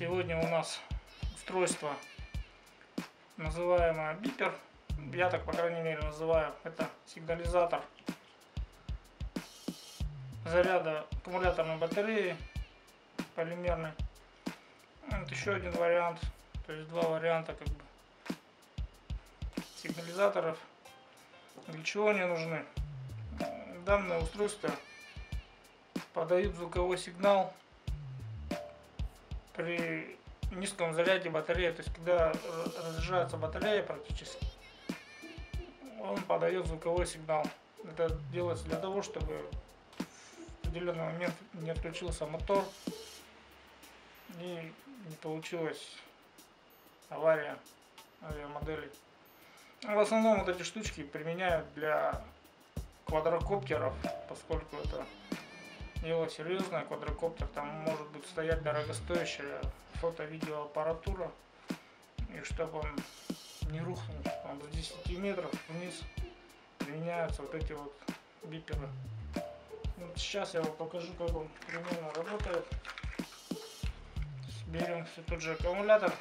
Сегодня у нас устройство, называемое бипер. Я так, по крайней мере, называю. Это сигнализатор заряда аккумуляторной батареи полимерной. Вот еще один вариант, то есть два варианта как бы сигнализаторов. Для чего они нужны? Данное устройство подают звуковой сигнал при низком заряде батареи, то есть когда разряжается батарея практически, он подает звуковой сигнал. Это делается для того, чтобы в определенный момент не отключился мотор и не получилась авария авиамоделей. В основном вот эти штучки применяют для квадрокоптеров, поскольку это дело серьезное. Квадрокоптер, там может быть стоять дорогостоящая фото-видеоаппаратура, и чтобы он не рухнул там, с 10 метров вниз, применяются вот эти вот биперы. Вот сейчас я вам покажу, как он примерно работает. Берем все тот же аккумулятор,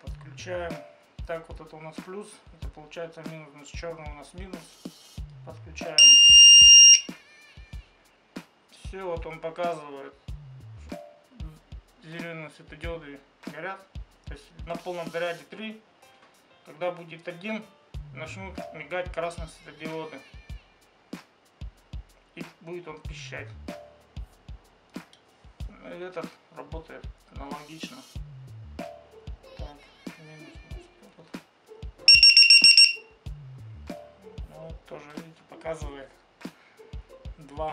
подключаем. Так, вот это у нас плюс, это получается минус, значит черный у нас минус. Подключаем. Все, вот он показывает, зеленые светодиоды горят, то есть на полном заряде 3, когда будет 1, начнут мигать красные светодиоды и будет он пищать. Этот работает аналогично. Тоже, видите, показывает 2.